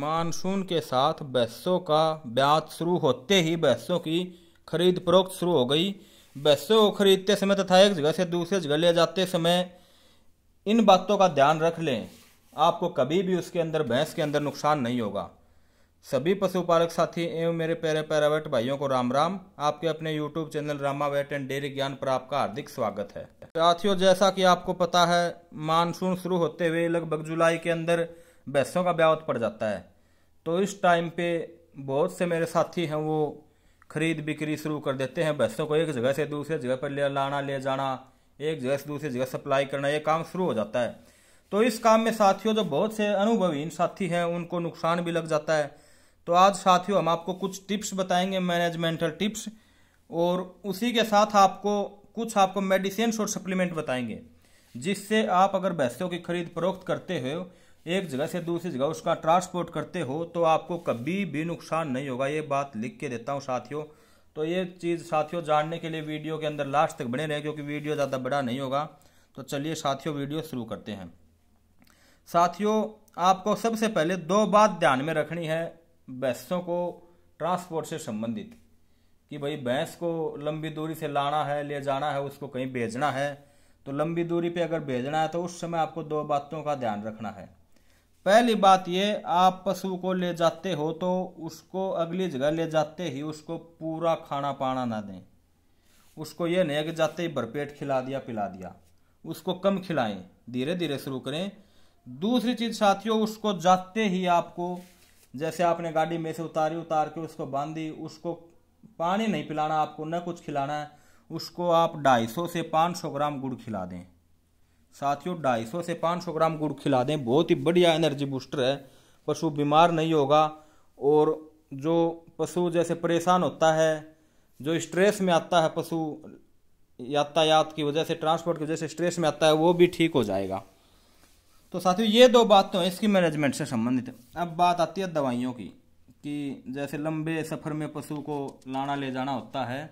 Monsoon के साथ भैंसों का ब्याज शुरू होते ही भैंसों की खरीद फरोख्त शुरू हो गई। भैंसों को खरीदते समय तथा एक जगह से दूसरे जगह ले जाते समय इन बातों का ध्यान रख लें, आपको कभी भी उसके अंदर भैंस के अंदर नुकसान नहीं होगा। सभी पशुपालक साथी एवं मेरे प्यारे पैरावट भाइयों को राम राम। आपके अपने YouTube channel Ramawat and dairy ज्ञान पर आपका हार्दिक स्वागत है। साथियों, जैसा कि आपको पता है, मानसून शुरू होते हुए लगभग जुलाई के अंदर भैंसों का ब्याज पड़ जाता है। तो इस टाइम पे बहुत से मेरे साथी हैं वो खरीद बिक्री शुरू कर देते हैं, भैंसों को एक जगह से दूसरे जगह पर ले लाना ले जाना, एक जगह से दूसरी जगह सप्लाई करना, ये काम शुरू हो जाता है। तो इस काम में साथियों जो बहुत से अनुभवी साथी हैं उनको नुकसान भी लग जाता है। तो आज साथियों हम आपको कुछ टिप्स बताएंगे, मैनेजमेंटल टिप्स, और उसी के साथ आपको कुछ मेडिसिन्स और सप्लीमेंट बताएंगे जिससे आप अगर भैंसों की खरीद फरोख्त करते हो, एक जगह से दूसरी जगह उसका ट्रांसपोर्ट करते हो, तो आपको कभी भी नुकसान नहीं होगा। ये बात लिख के देता हूँ साथियों। तो ये चीज़ साथियों जानने के लिए वीडियो के अंदर लास्ट तक बने रहें, क्योंकि वीडियो ज़्यादा बड़ा नहीं होगा। तो चलिए साथियों वीडियो शुरू करते हैं। साथियों आपको सबसे पहले दो बात ध्यान में रखनी है भैंसों को ट्रांसपोर्ट से संबंधित, कि भाई भैंस को लंबी दूरी से लाना है, ले जाना है, उसको कहीं भेजना है। तो लंबी दूरी पे अगर भेजना है तो उस समय आपको दो बातों का ध्यान रखना है। पहली बात ये, आप पशु को ले जाते हो तो उसको अगली जगह ले जाते ही उसको पूरा खाना पाना ना दें। उसको ये नहीं कि जाते ही भरपेट खिला दिया पिला दिया, उसको कम खिलाएं, धीरे धीरे शुरू करें। दूसरी चीज़ साथियों, उसको जाते ही आपको, जैसे आपने गाड़ी में से उतार के उसको बांधी, उसको पानी नहीं पिलाना, आपको न कुछ खिलाना है। उसको आप 250 से 500 ग्राम गुड़ खिला दें। साथियों 250 से 500 ग्राम गुड़ खिला दें, बहुत ही बढ़िया एनर्जी बूस्टर है, पशु बीमार नहीं होगा। और जो पशु जैसे परेशान होता है, जो स्ट्रेस में आता है, पशु यातायात की वजह से, ट्रांसपोर्ट की वजह से स्ट्रेस में आता है, वो भी ठीक हो जाएगा। तो साथियों ये दो बातें इसकी मैनेजमेंट से संबंधित। अब बात आती है दवाइयों की, कि जैसे लंबे सफ़र में पशु को लाना ले जाना होता है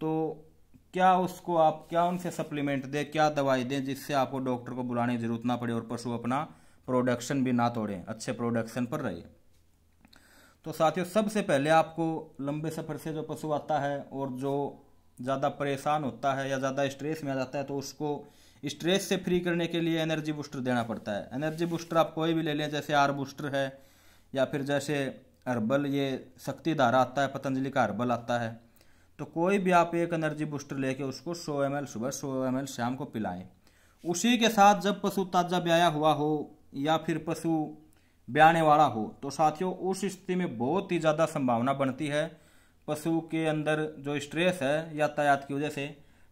तो क्या उसको आप क्या उनसे सप्लीमेंट दें, क्या दवाई दें जिससे आपको डॉक्टर को बुलाने की ज़रूरत ना पड़े और पशु अपना प्रोडक्शन भी ना तोड़े, अच्छे प्रोडक्शन पर रहे। तो साथियों सबसे पहले आपको लंबे सफ़र से जो पशु आता है और जो ज़्यादा परेशान होता है या ज़्यादा स्ट्रेस में आ जाता है, तो उसको स्ट्रेस से फ्री करने के लिए एनर्जी बूस्टर देना पड़ता है। एनर्जी बूस्टर आप कोई भी ले लें, जैसे आर बूस्टर है या फिर जैसे हर्बल, ये शक्तिधारा आता है, पतंजलि का हर्बल आता है। तो कोई भी आप एक एनर्जी बूस्टर लेके उसको 100 ml सुबह 100 ml शाम को पिलाएं। उसी के साथ जब पशु ताज़ा ब्याया हुआ हो या फिर पशु ब्याने वाला हो, तो साथियों उस स्थिति में बहुत ही ज़्यादा संभावना बनती है पशु के अंदर जो स्ट्रेस है यातायात की वजह से,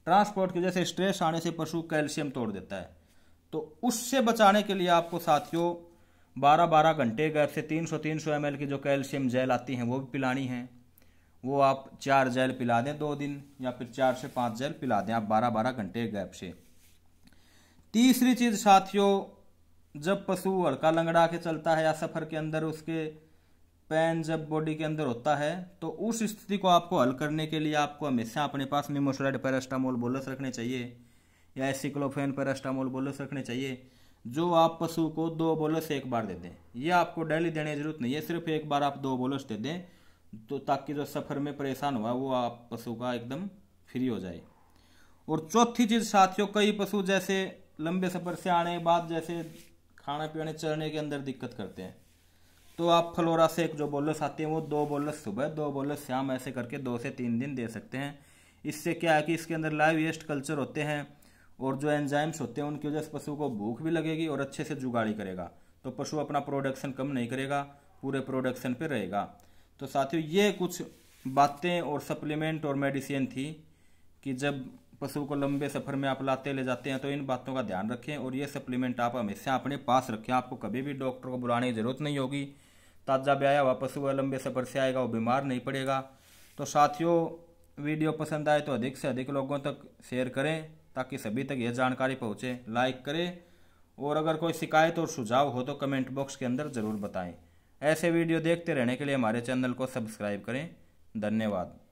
ट्रांसपोर्ट की वजह से स्ट्रेस आने से पशु कैल्शियम तोड़ देता है। तो उससे बचाने के लिए आपको साथियों 12-12 घंटे गैप से 300-300 ml की जो कैल्शियम जेल आती हैं वो भी पिलानी है। वो आप 4 जेल पिला दें 2 दिन, या फिर 4 से 5 जेल पिला दें आप 12-12 घंटे गैप से। तीसरी चीज़ साथियों, जब पशु हड़का लंगड़ा के चलता है या सफ़र के अंदर उसके पैन जब बॉडी के अंदर होता है, तो उस स्थिति को आपको हल करने के लिए आपको हमेशा अपने पास निमेसुलाइड पैरास्टामोल बोलस रखने चाहिए या एसिक्लोफेन पैरास्टामोल बोलस रखने चाहिए, जो आप पशु को 2 बोलस एक बार दे दें। ये आपको डेली देने की ज़रूरत नहीं है, सिर्फ एक बार आप 2 बोलस दे दें, तो ताकि जो सफ़र में परेशान हुआ वो आप पशु का एकदम फ्री हो जाए। और चौथी चीज़ साथियों, कई पशु जैसे लंबे सफ़र से आने के बाद जैसे खाने पीने चलने के अंदर दिक्कत करते हैं, तो आप फ्लोरा से एक जो बोलस आती है वो 2 बोलस सुबह 2 बोलस शाम, ऐसे करके 2 से 3 दिन दे सकते हैं। इससे क्या है कि इसके अंदर लाइव वेस्ट कल्चर होते हैं और जो एंजाइम्स होते हैं उनकी वजह से पशु को भूख भी लगेगी और अच्छे से जुगाड़ी करेगा, तो पशु अपना प्रोडक्शन कम नहीं करेगा, पूरे प्रोडक्शन पे रहेगा। तो साथियों ये कुछ बातें और सप्लीमेंट और मेडिसिन थी, कि जब पशु को लंबे सफ़र में आप लाते ले जाते हैं तो इन बातों का ध्यान रखें और ये सप्लीमेंट आप हमेशा अपने पास रखें। आपको कभी भी डॉक्टर को बुलाने की ज़रूरत नहीं होगी, ताज़ा ब्याया हुआ पशु है, लंबे सफ़र से आएगा, वो बीमार नहीं पड़ेगा। तो साथियों वीडियो पसंद आए तो अधिक से अधिक लोगों तक शेयर करें ताकि सभी तक यह जानकारी पहुँचे। लाइक करें और अगर कोई शिकायत और सुझाव हो तो कमेंट बॉक्स के अंदर ज़रूर बताएँ। ऐसे वीडियो देखते रहने के लिए हमारे चैनल को सब्सक्राइब करें। धन्यवाद।